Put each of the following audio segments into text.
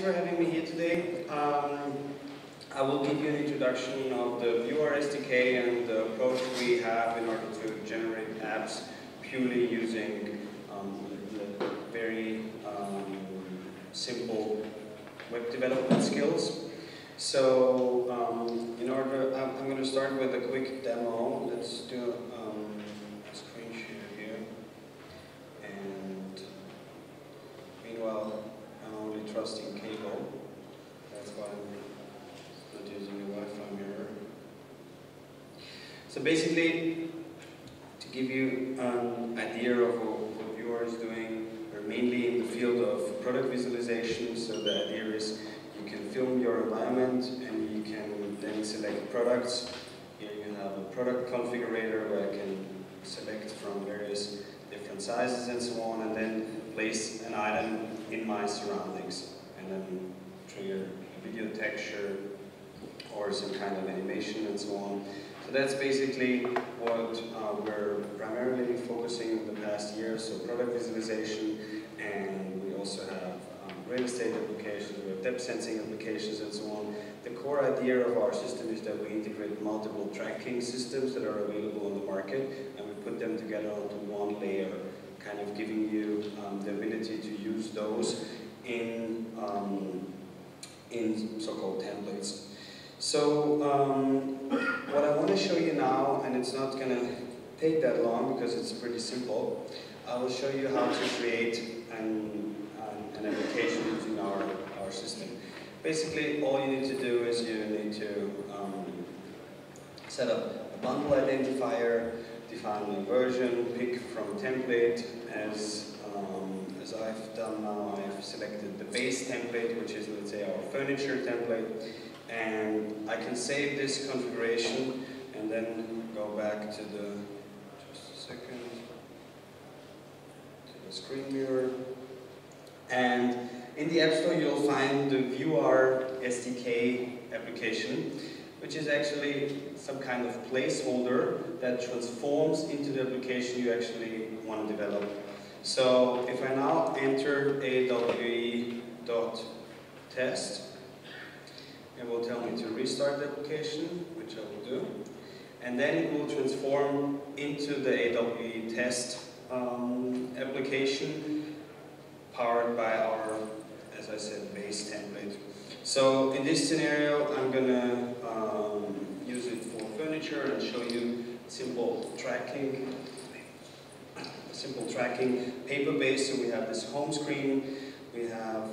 for having me here today. I will give you an introduction of the ViewAR SDK and the approach we have in order to generate apps purely using very simple web development skills. So, I'm going to start with a quick demo. Let's do a screen share here. And meanwhile, I'm only trusting cable. That's why I'm not using a Wi-Fi mirror. So basically, to give you an idea of what ViewAR is doing, we're mainly in the field of product visualization. So the idea is you can film your environment and you can then select products. Here you have a product configurator where I can select from various different sizes and so on, and then place an item in my surroundings and then trigger a video texture or some kind of animation and so on. So that's basically what we're primarily focusing on the past year, so product visualization, and we also have real estate applications, we have depth sensing applications and so on. The core idea of our system is that we integrate multiple tracking systems that are available on the market and we put them together onto one layer, kind of giving you the ability to use those in so-called templates. So what I want to show you now, and it's not going to take that long because it's pretty simple, I will show you how to create an application using our system. Basically, all you need to do is you need to set up a bundle identifier, define a version, pick from template. As I've done now, I've selected the base template, which is, let's say, our furniture template, and I can save this configuration and then go back to the, screen mirror. And in the App Store you'll find the ViewAR SDK application, which is actually some kind of placeholder that transforms into the application you actually want to develop. So if I now enter awe.test, it will tell me to restart the application, which I will do, and then it will transform into the awe test application, powered by our, as I said, base template. So in this scenario, I'm gonna use it for furniture and show you simple tracking paper-based. So we have this home screen. We have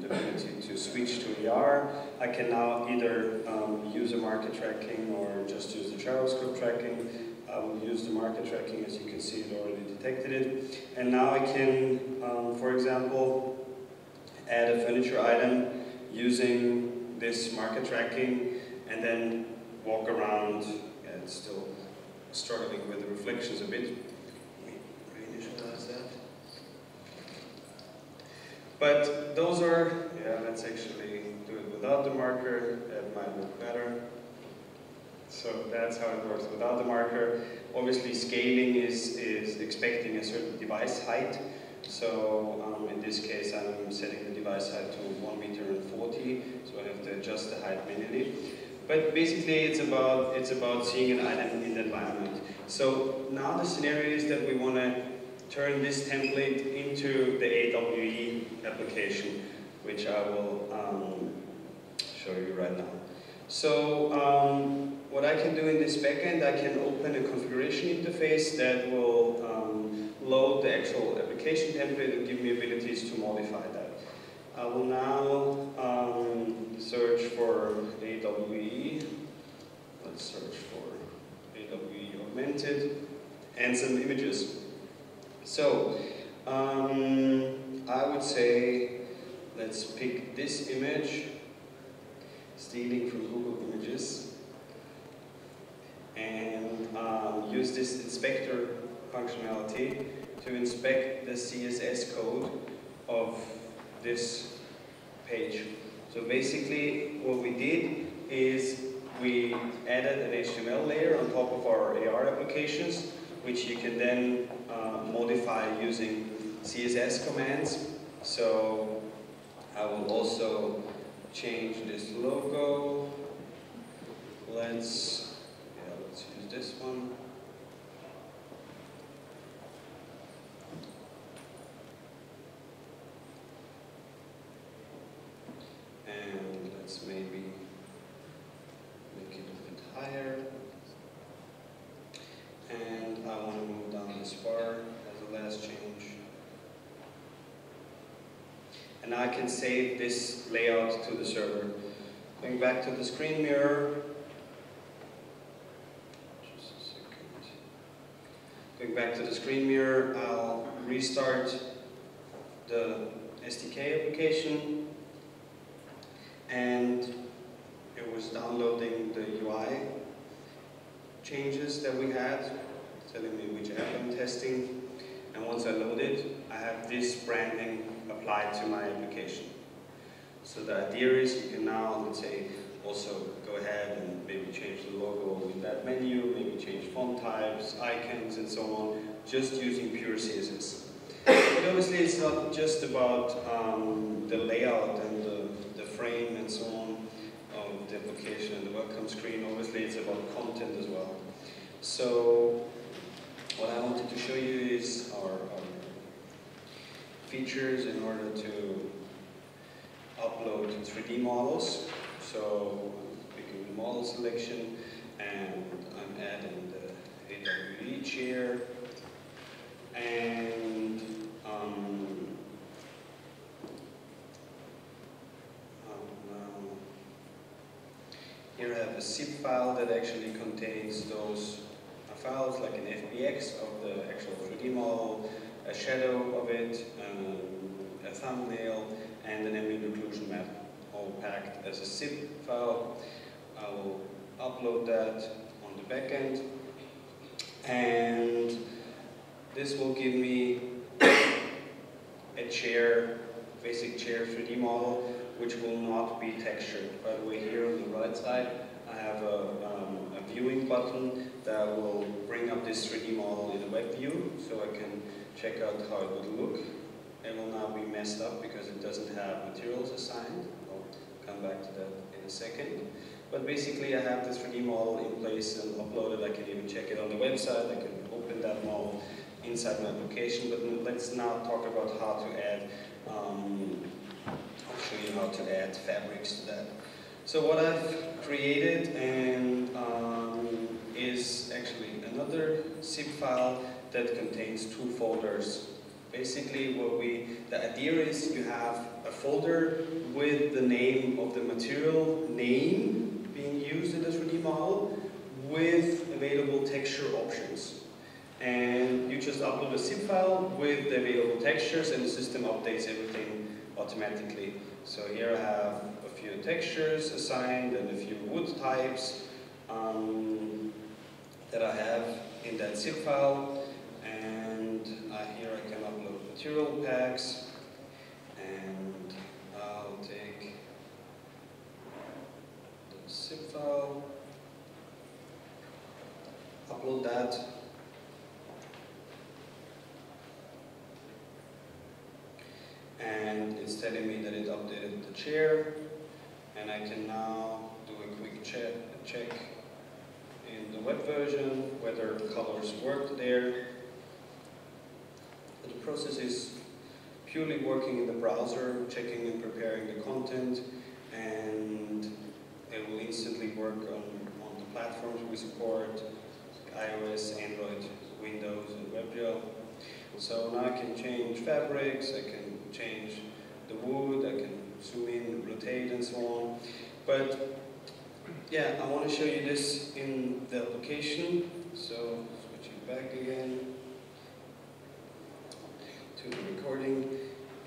the ability to switch to VR. I can now either use a market tracking or just use the JavaScript tracking. I will use the market tracking, as you can see it already detected it. And now I can, for example, add a furniture item using this market tracking and then walk around. Yeah, it's still struggling with the reflections a bit. Let me reinitialize that. But those are, yeah, let's actually do it without the marker. That might look better. So that's how it works without the marker. Obviously, scaling is expecting a certain device height. So in this case, I'm setting the device height to 1.40 meters, so I have to adjust the height manually. But basically, it's about seeing an item in the environment. So now the scenario is that we want to turn this template into the AWE application, which I will show you right now. So what I can do in this backend, I can open a configuration interface that will load the actual application template and give me abilities to modify that. I will now search for AWE. Let's search for AWE augmented and some images. So I would say let's pick this image, stealing from Google Images, and use this inspector functionality to inspect the CSS code of this page. So basically what we did is we added an HTML layer on top of our AR applications, which you can then modify using CSS commands. So I will also change this logo. Let's use this one. And let's maybe make it a bit higher. And I want to move down this bar as a last change. And I can save this layout to the server. Going back to the screen mirror. I'll restart the SDK application, and it was downloading the UI changes that we had, telling me which app I'm testing, and once I load it, I have this branding applied to my application. So the idea is you can now, let's say, also go ahead and maybe change the logo in that menu, maybe change font types, icons, and so on, just using pure CSS. But obviously it's not just about the layout and the frame and so on of the application and the welcome screen. Obviously it's about content as well. So what I wanted to show you is our features in order to upload 3D models. So picking the model selection, and I'm adding the AWE chair, and here I have a zip file that actually contains those files, like an FBX of the actual 3D model, a shadow of it, a thumbnail, and an ambient occlusion map, all packed as a zip file. I will upload that on the backend, and this will give me a chair, basic chair 3D model, which will not be textured. By the way, here on the right side, I have a viewing button that will bring up this 3D model in a web view, so I can check out how it would look. It will now be messed up because it doesn't have materials assigned. I'll come back to that in a second. But basically I have this 3D model in place and uploaded. I can even check it on the website. I can open that model inside my application. But let's now talk about how to add, I'll show you how to add fabrics to that. So what I've created and is actually another zip file that contains two folders. Basically, the idea is you have a folder with the name of the material name being used in the 3D model with available texture options. And you just upload a zip file with the available textures, and the system updates everything automatically. So here I have a few textures assigned and a few wood types that I have in that zip file. Material packs, and I'll take the zip file, upload that, and it's telling me that it updated the chair, and I can now do a quick check in the web version whether the colors worked there. The process is purely working in the browser, checking and preparing the content, and it will instantly work on the platforms we support, iOS, Android, Windows, and WebGL. So now I can change fabrics, I can change the wood, I can zoom in, rotate, and so on. But yeah, I want to show you this in the application, so switching back again to the recording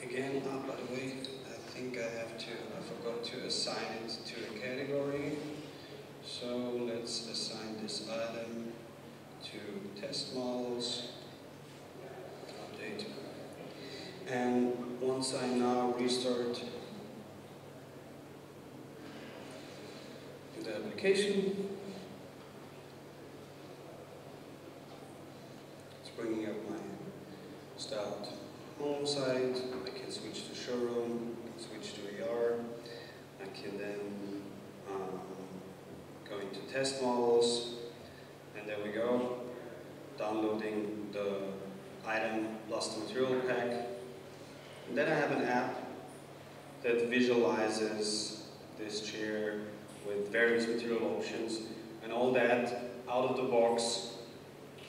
again. By the way, I think I forgot to assign it to a category. So let's assign this item to test models, update. And once I now restart the application, it's bringing up my styled home side, I can switch to showroom, I can switch to AR, I can then go into test models, and there we go, downloading the item plus the material pack. And then I have an app that visualizes this chair with various material options, and all that out of the box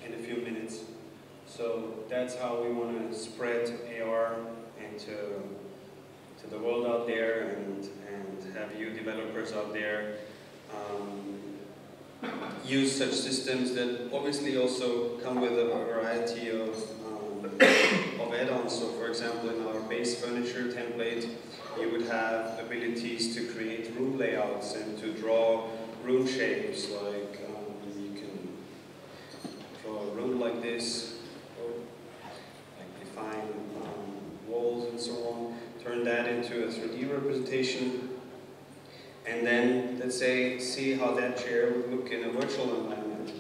in a few minutes. So that's how we want to spread AR into the world out there, and have you developers out there use such systems that obviously also come with a variety of add-ons. So for example, in our base furniture template, you would have abilities to create room layouts and to draw room shapes, like you can draw a room like this, or like define walls and so on, turn that into a 3D representation, and then let's say see how that chair would look in a virtual environment,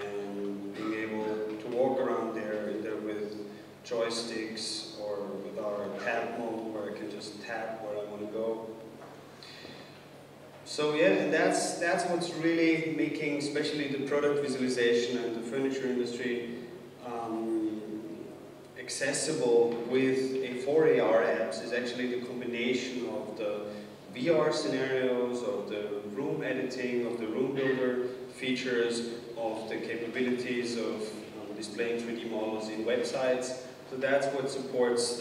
and being able to walk around there either with joysticks or with our tab mode, where I can just tap where I want to go. So yeah, that's what's really making, especially the product visualization and the furniture industry, accessible with Euphoria apps, is actually the combination of the VR scenarios, of the room editing, of the room builder features, of the capabilities of displaying 3D models in websites. So that's what supports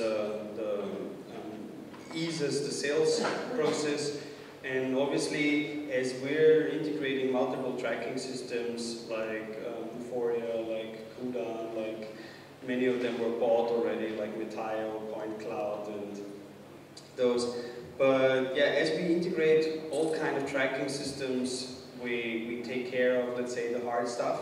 eases the sales process. And obviously, as we're integrating multiple tracking systems like Euphoria, like CUDA, like many of them were bought already, like Metaio, Point Cloud, and those. But yeah, as we integrate all kind of tracking systems, we take care of, let's say, the hard stuff,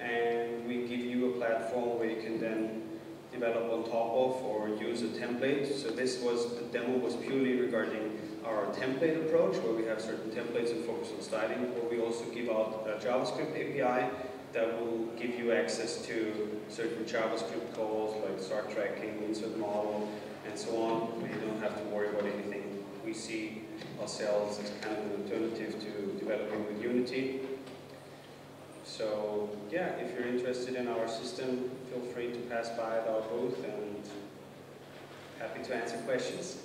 and we give you a platform where you can then develop on top of or use a template. So this was, the demo was purely regarding our template approach, where we have certain templates and focus on styling, but we also give out a JavaScript API that will give you access to certain JavaScript calls, like start tracking, insert model, and so on. You don't have to worry about anything. We see ourselves as kind of an alternative to developing with Unity. So yeah, if you're interested in our system, feel free to pass by our booth, and happy to answer questions.